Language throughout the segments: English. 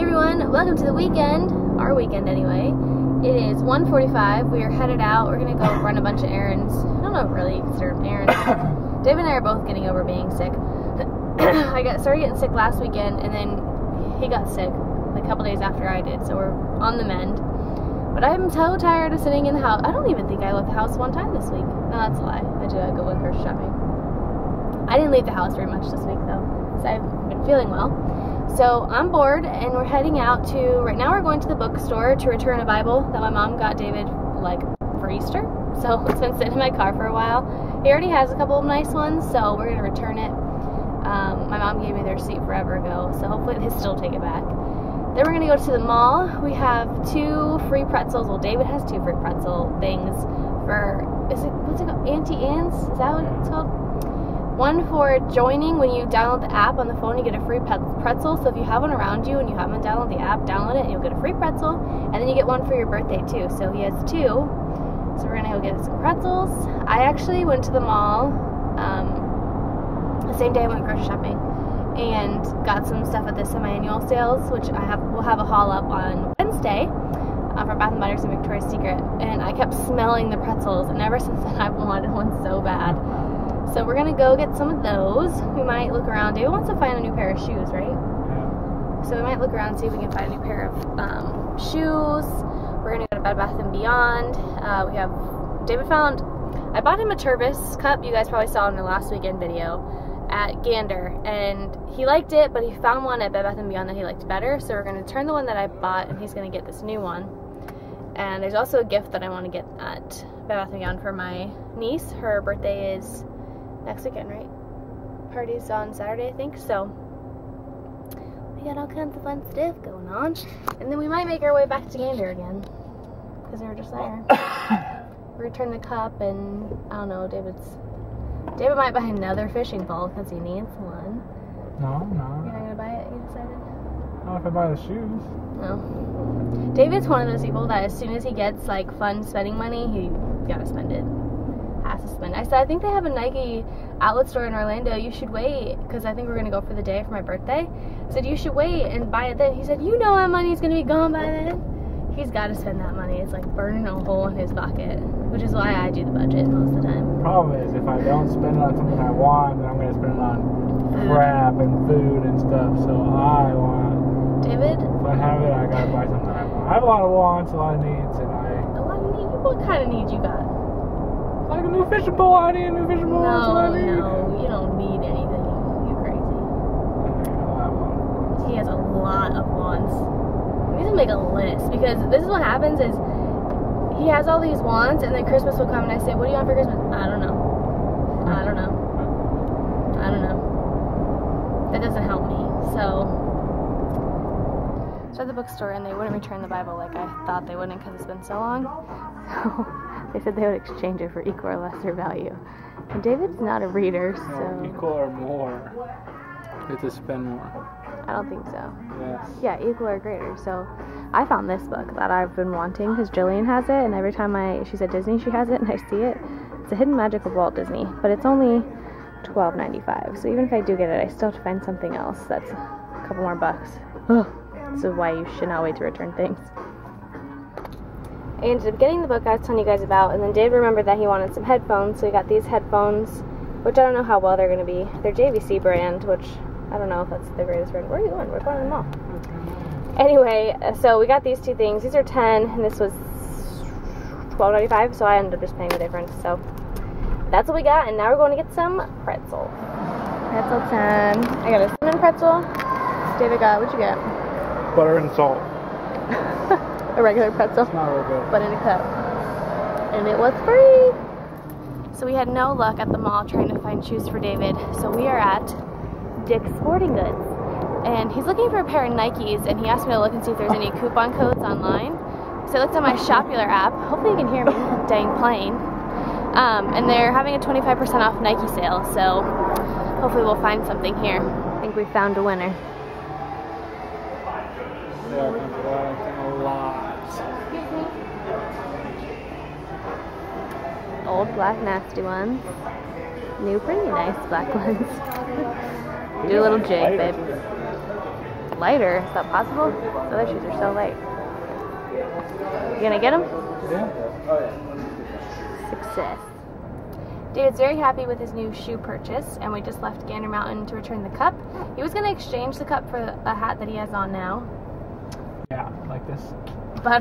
Hey everyone, welcome to the weekend, our weekend anyway. It is 1:45, we are headed out, we're going to go run a bunch of errands. I don't know if really consider them errands. Dave and I are both getting over being sick. I started getting sick last weekend and then he got sick a couple days after I did, so we're on the mend. But I'm so tired of sitting in the house. I don't even think I left the house one time this week. No, that's a lie. I did go with her shopping. I didn't leave the house very much this week though, because I've been feeling well. So I'm bored and we're heading out to, right now we're going to the bookstore to return a Bible that my mom got David for Easter. So it's been sitting in my car for a while. He already has a couple of nice ones, so we're going to return it. My mom gave me their receipt forever ago, so hopefully they still take it back. Then we're going to go to the mall. We have two free pretzels. Well, David has two free pretzel things for, what's it called? Auntie Anne's? Is that what it's called? One for joining. When you download the app on the phone, you get a free pretzel. So if you have one around you and you haven't downloaded the app, download it and you'll get a free pretzel. And then you get one for your birthday too. So he has two. So we're going to go get some pretzels. I actually went to the mall the same day I went grocery shopping and got some stuff at the semi-annual sales, which we'll have a haul up on Wednesday for Bath & Butter's and Victoria's Secret. And I kept smelling the pretzels, and ever since then I've wanted one so bad. So we're going to go get some of those. We might look around. David wants to find a new pair of shoes, right? Yeah. So we might look around and see if we can find a new pair of shoes. We're going to go to Bed Bath & Beyond. David found, I bought him a Tervis cup, you guys probably saw in the last weekend video, at Gander, and he liked it, but he found one at Bed Bath & Beyond that he liked better, so we're going to turn the one that I bought and he's going to get this new one. And there's also a gift that I want to get at Bed Bath & Beyond for my niece. Her birthday is next weekend, right? Party's on Saturday, I think, so we got all kinds of fun stuff going on. And then we might make our way back to Gander again, because we were just there. Return the cup, and I don't know, David might buy another fishing pole because he needs one. No, I'm not. You're not gonna buy it? You decided? No, if I buy the shoes. No. David's one of those people that as soon as he gets fun spending money, he gotta spend it. Has to spend. I said, I think they have a Nike outlet store in Orlando. You should wait, because I think we're gonna go for the day for my birthday. I said you should wait and buy it then. He said, you know my money's gonna be gone by then. He's got to spend that money. It's like burning a hole in his pocket, which is why I do the budget most of the time. The problem is if I don't spend it on something I want, then I'm going to spend it on crap and food and stuff. So I want. David? If I have it, I got to buy something I want. I have a lot of wants, a lot of needs, and I. A lot of needs? What kind of needs you got? Like a new fishing pole. I need a new fishing pole. That's what I need. No, you don't need anything. You're crazy. He has a lot of wants. We need to make a list, because this is what happens is he has all these wants, and then Christmas will come and I say, what do you want for Christmas? I don't know. I don't know. I don't know. That doesn't help me. So at the bookstore, and they wouldn't return the Bible like I thought they wouldn't, because it's been so long. So they said they would exchange it for equal or lesser value. And David's not a reader, so. Equal or more. You have to spend more. I don't think so. Yes. Yeah, equal or greater. So I found this book that I've been wanting because Jillian has it, and every time she's at Disney, she has it, and I see it. It's The Hidden Magic of Walt Disney, but it's only $12.95. So even if I do get it, I still have to find something else that's a couple more bucks. Ugh. So why you should not wait to return things. I ended up getting the book I was telling you guys about, and then Dave remembered that he wanted some headphones, so he got these headphones, which I don't know how well they're going to be. They're JVC brand, which I don't know if that's the greatest brand. Where are you going? We're going to the mall. Okay. Anyway, so we got these two things. These are 10, and this was $12.95, so I ended up just paying the difference. So that's what we got, and now we're going to get some pretzel. Pretzel time. I got a cinnamon pretzel. David got, what'd you get? Butter and salt. A regular pretzel. It's not real good. But in a cup. And it was free. So we had no luck at the mall trying to find shoes for David, so we are at Dick's Sporting Goods, and he's looking for a pair of Nikes, and he asked me to look and see if there's any coupon codes online. So I looked on my Shopular app. Hopefully you can hear me, dang plane. And they're having a 25% off Nike sale, so hopefully we'll find something here. I think we found a winner. They're collecting a lot. Old black nasty ones. New pretty nice black ones. Do a little jig, babe. lighter. Is that possible? The other shoes are so light. You gonna get them? Yeah. Success. David's very happy with his new shoe purchase, and we just left Gander Mountain to return the cup. He was gonna exchange the cup for a hat that he has on now. Yeah, like this. But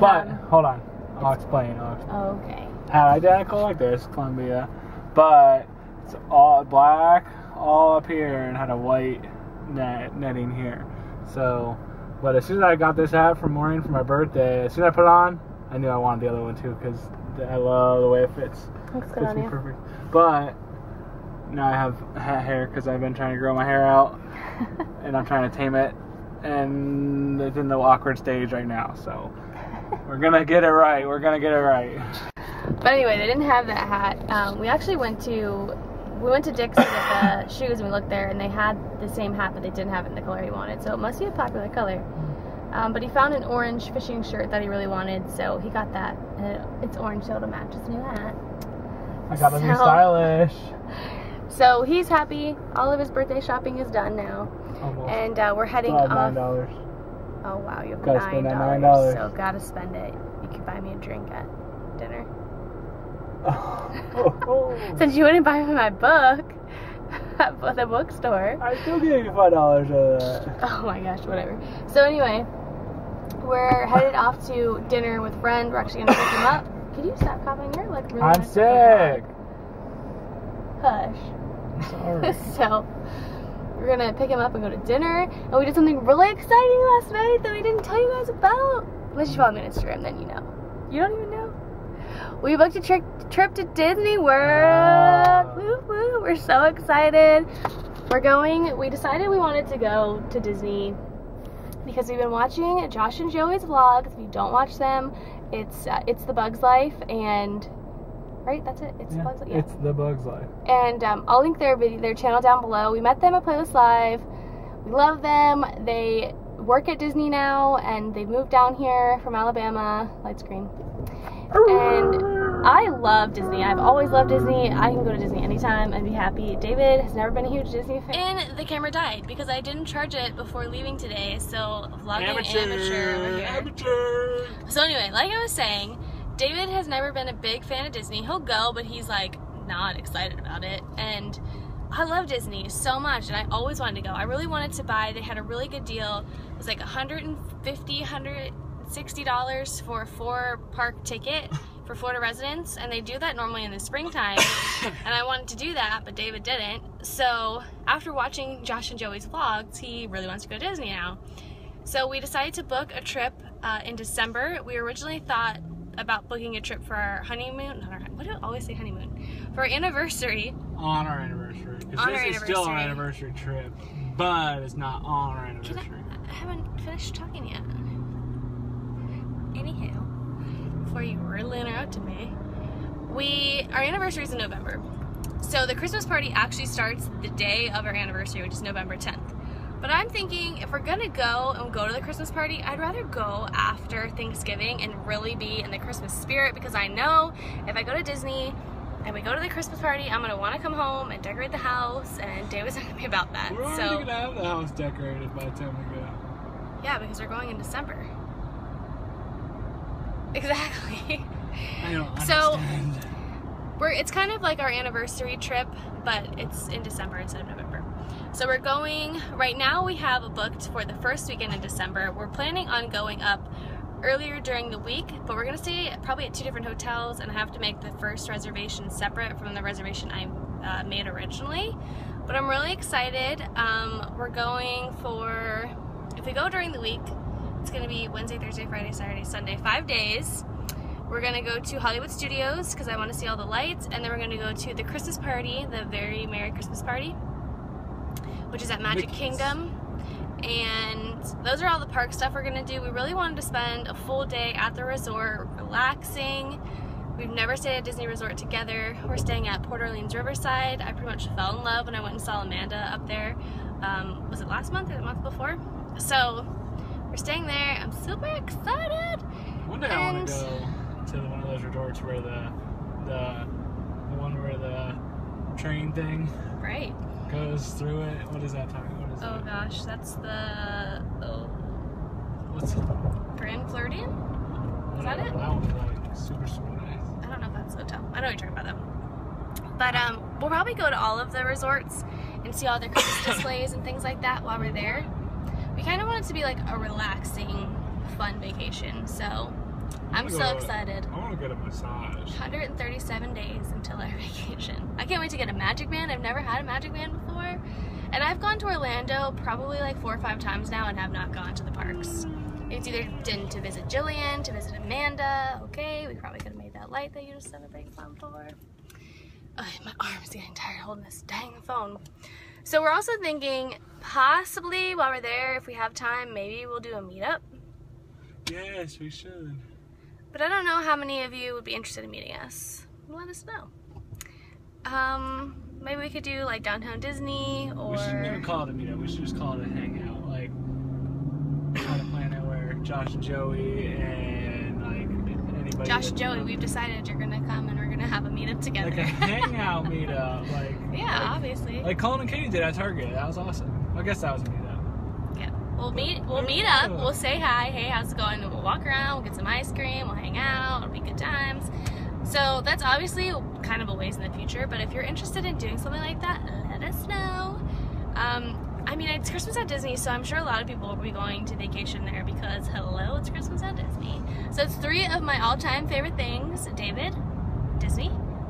hold on, I'll explain. Okay. Hat identical like this, Columbia, but it's all black, all up here, and had a white netting here. So, but as soon as I got this hat from Maureen for my birthday, as soon as I put it on, I knew I wanted the other one too, because I love the way it fits. Looks good on you. Perfect. But now I have hat hair because I've been trying to grow my hair out, and I'm trying to tame it, and it's in the awkward stage right now. So we're gonna get it right. We're gonna get it right. But anyway, they didn't have that hat. We actually went to Dick's to get the shoes, and we looked there, and they had the same hat, but they didn't have it in the color he wanted. So it must be a popular color. But he found an orange fishing shirt that he really wanted, so he got that. And it's orange, so it'll match his new hat. I got a new stylish. So he's happy. All of his birthday shopping is done now. Almost. And we're heading off. $9. Oh, wow. You have gotta $9. Spend that $9. So gotta spend it. You could buy me a drink at dinner. Since you wouldn't buy me my book at the bookstore. I still gave you $5 of that. Oh my gosh, whatever. So anyway, we're headed off to dinner with a friend. We're actually gonna pick him up. Could you stop coughing? You're like really I'm sick. Hush. I'm sorry. So we're gonna pick him up and go to dinner. And we did something really exciting last night that we didn't tell you guys about. Unless you follow me on Instagram, then you know. You don't even know. We booked a trip to Disney World. Woo, woo. We're so excited. We're going. We decided we wanted to go to Disney because we've been watching Josh and Joey's vlogs. If you don't watch them, it's The Buggs Life, and right, that's it. It's The Buggs Life. Yeah. It's The Buggs Life. And I'll link their channel down below. We met them at Playlist Live. We love them. They work at Disney now, and they've moved down here from Alabama. Light screen. And I love Disney. I've always loved Disney. I can go to Disney anytime and be happy. David has never been a huge Disney fan. And the camera died because I didn't charge it before leaving today. So vlogging amateur over here. Amateur. So anyway, like I was saying, David has never been a big fan of Disney. He'll go, but he's like not excited about it. And I love Disney so much, and I always wanted to go. I really wanted to buy. They had a really good deal. It was like $160 for a 4-park ticket for Florida residents, and they do that normally in the springtime, and I wanted to do that, but David didn't. So after watching Josh and Joey's vlogs, he really wants to go to Disney now. So we decided to book a trip in December. We originally thought about booking a trip for our honeymoon, what do I always say honeymoon? For our anniversary. On our anniversary. Because this is still our anniversary trip, but it's not on our anniversary. I haven't finished talking yet. Anywho, before you riddling her out to me, our anniversary is in November. So the Christmas party actually starts the day of our anniversary, which is November 10th. But I'm thinking if we're gonna go and go to the Christmas party, I'd rather go after Thanksgiving and really be in the Christmas spirit, because I know if I go to Disney and we go to the Christmas party, I'm gonna wanna come home and decorate the house, and David's not gonna be about that. We're already gonna have the house decorated by the time we go. Yeah, because we're going in December. Exactly. I don't understand. So it's kind of like our anniversary trip, but it's in December instead of November. So we're going, right now we have a booked for the first weekend in December. We're planning on going up earlier during the week, but we're gonna stay probably at 2 different hotels, and I have to make the first reservation separate from the reservation I made originally. But I'm really excited. We're going for, if we go during the week, it's gonna be Wednesday, Thursday, Friday, Saturday, Sunday, 5 days. We're gonna go to Hollywood Studios because I wanna see all the lights, and then we're gonna go to the Christmas party, the Very Merry Christmas Party, which is at Magic Kingdom. And those are all the park stuff we're gonna do. We really wanted to spend a full day at the resort, relaxing. We've never stayed at a Disney resort together. We're staying at Port Orleans Riverside. I pretty much fell in love when I went and saw Amanda up there. Was it last month or the month before? So, we're staying there. I'm super excited. One day I want to go to one of those resorts where the one where the train thing goes through it. What is that? Oh gosh, that's the what's it? Grand Floridian? Is that it? That one's like super nice. I don't know if that's a hotel. I know what you're talking about that one. But we'll probably go to all of the resorts and see all their Christmas displays and things like that while we're there. We kind of want it to be like a relaxing, fun vacation, so I'm so excited. I want to get a massage. 137 days until our vacation. I can't wait to get a Magic Man. I've never had a Magic Man before. And I've gone to Orlando probably like 4 or 5 times now and have not gone to the parks. It's either didn't to visit Jillian, to visit Amanda. Okay, we probably could have made that light that you just set a big phone for. Okay, my arm's getting tired holding this dang phone. So we're also thinking possibly while we're there, if we have time, maybe we'll do a meetup. Yes, we should. But I don't know how many of you would be interested in meeting us. Let us know. Maybe we could do like Downtown Disney or... We shouldn't even call it a meetup. We should just call it a hangout. Like, try to plan it where Josh and Joey and like anybody... Josh and Joey, we've decided you're going to come and we're going to have a meetup together. Like a hangout meetup. Like, yeah, like, obviously. Like Colin and Katie did at Target. That was awesome. I guess that was a meetup. We'll meet up, we'll say hi, hey, how's it going, we'll walk around, we'll get some ice cream, we'll hang out, it'll be good times. So that's obviously kind of a ways in the future, but if you're interested in doing something like that, let us know. I mean, it's Christmas at Disney, so I'm sure a lot of people will be going to vacation there because, hello, it's Christmas at Disney. So it's 3 of my all-time favorite things, David, Disney,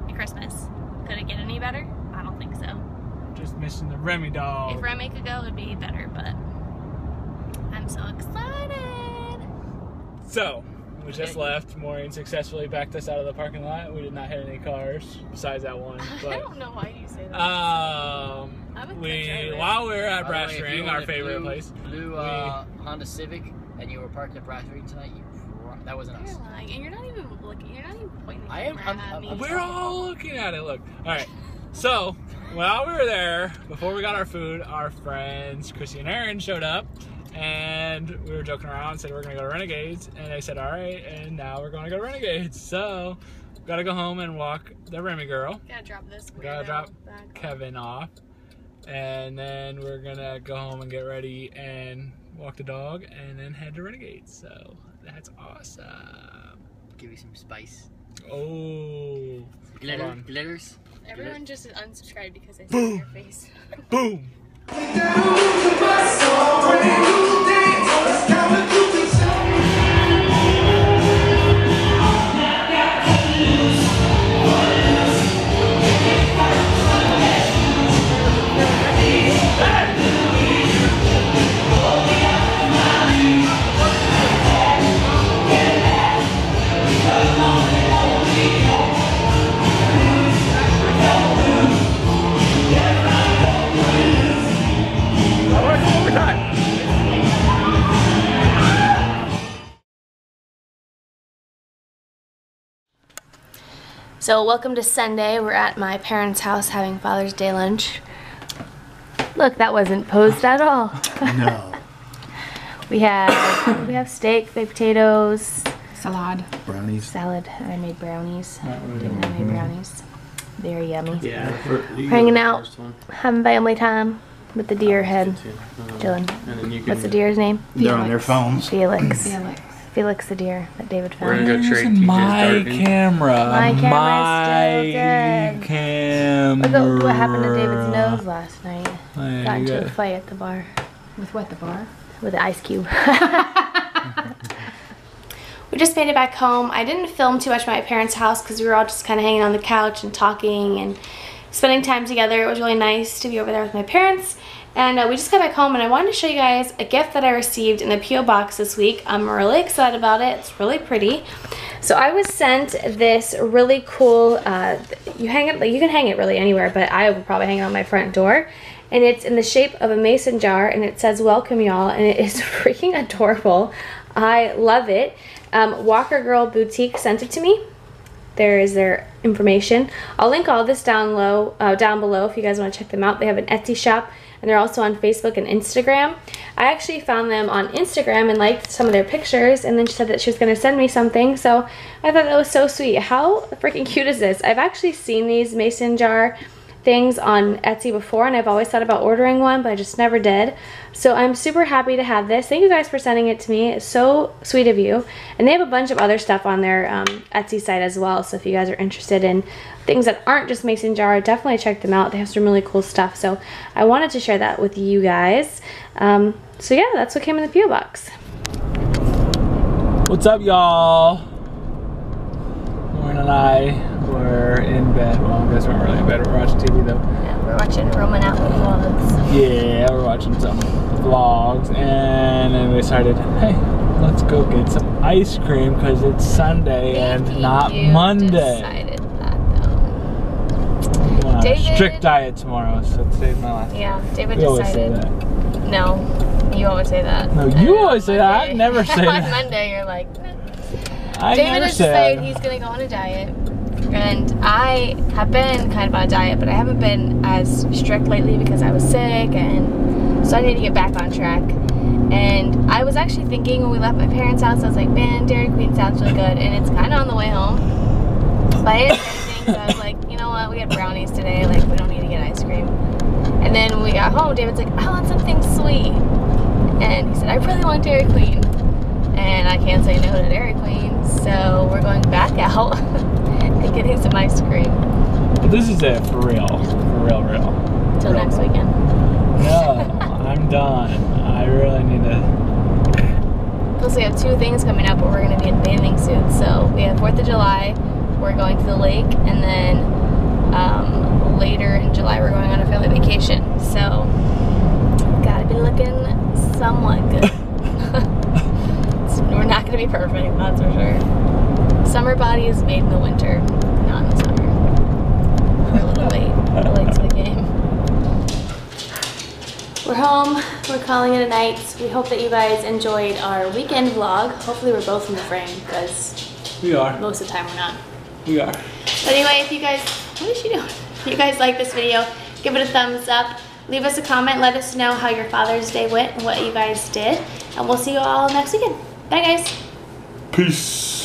and Christmas. Could it get any better? I don't think so. Just missing the Remy doll. If Remy could go, it would be better, but... I'm so excited! So, we just left. Maureen successfully backed us out of the parking lot. We did not hit any cars, besides that one. But, I don't know why you say that. While we were at Brass Ring, our favorite place. Blue Honda Civic, and you were parked at Brass Ring tonight, that wasn't us. You're lying, and you're not even looking, you're not even pointing the camera at me. We're all looking at it, look. Alright, so, while we were there, before we got our food, our friends Chrissy and Aaron showed up. And we were joking around and said we're gonna go to Renegades, and they said all right, and now we're gonna go to Renegades. So gotta go home and walk the Remy girl. Gotta drop this. Gotta drop Kevin off, and then we're gonna go home and get ready and walk the dog, and then head to Renegades. So that's awesome. Give you some spice. Oh, glitters. Everyone just unsubscribed because I see your face. Boom. So welcome to Sunday. We're at my parents' house having Father's Day lunch. Look, that wasn't posed at all. No. we have steak, baked potatoes, salad, brownies. Salad. I made brownies. I made brownies. Very yummy. Yeah. Hanging out, having family time with the deer head. Dylan. And then you can, what's the deer's name? Felix. They're on their phones. Felix. Felix. Felix the deer that David found. We're gonna go trade my camera. My camera's still dead. Look at what happened to David's nose last night. Got into a fight at the bar. With what, the bar? With an ice cube. We just made it back home. I didn't film too much at my parents' house because we were all just kind of hanging on the couch and talking and spending time together. It was really nice to be over there with my parents. And we just got back home, and I wanted to show you guys a gift that I received in the P.O. box this week. I'm really excited about it. It's really pretty. So I was sent this really cool, you can hang it really anywhere, but I would probably hang it on my front door. And it's in the shape of a mason jar, and it says, "Welcome, y'all," and it is freaking adorable. I love it. Walker Girl Boutique sent it to me. There is their information. I'll link all this down below if you guys want to check them out. They have an Etsy shop. And they're also on Facebook and Instagram. I actually found them on Instagram and liked some of their pictures, and then she said that she was going to send me something, so I thought that was so sweet. How freaking cute is this? I've actually seen these mason jar things on Etsy before, and I've always thought about ordering one, but I just never did. So I'm super happy to have this. Thank you guys for sending it to me. It's so sweet of you. And they have a bunch of other stuff on their Etsy site as well. So if you guys are interested in things that aren't just mason jar, definitely check them out. They have some really cool stuff. So I wanted to share that with you guys. So yeah, that's what came in the P.O. box. What's up, y'all? Maureen and I were in bed. Well, you guys weren't really in bed. We're watching TV though. Yeah, we're watching Roman Atwood vlogs. Yeah, we're watching some vlogs, and then we decided, hey, let's go get some ice cream because it's Sunday and not Monday. Decided that though. I'm on a strict diet tomorrow, so it saved my life. Yeah, David decided. No, you always say that. No, you always say that. I never say that. On Monday, you're like, nah. David has decided he's gonna go on a diet. And I have been kind of on a diet, but I haven't been as strict lately because I was sick, and so I need to get back on track. And I was actually thinking when we left my parents' house, I was like, man, Dairy Queen sounds really good, and it's kind of on the way home. But I didn't do anything, so I was like, you know what, we had brownies today, like, we don't need to get ice cream. And then when we got home, David's like, I want something sweet. And he said, I really want Dairy Queen. And I can't say no to Dairy Queen, so we're going back out. Getting some ice cream. But this is it for real. Till next weekend. No, I'm done. I really need to. Plus, we have two things coming up, but we're going to be in bathing suits. So we have 4th of July. We're going to the lake, and then later in July we're going on a family vacation. So gotta be looking somewhat good. So we're not going to be perfect, that's for sure. Summer body is made in the winter, not in the summer. We're a little late to the game. We're home, we're calling it a night. We hope that you guys enjoyed our weekend vlog. Hopefully we're both in the frame, because we are. Most of the time we're not. We are. But anyway, if you guys, what is she doing? If you guys like this video, give it a thumbs up. Leave us a comment, let us know how your Father's Day went and what you guys did. And we'll see you all next weekend. Bye guys. Peace.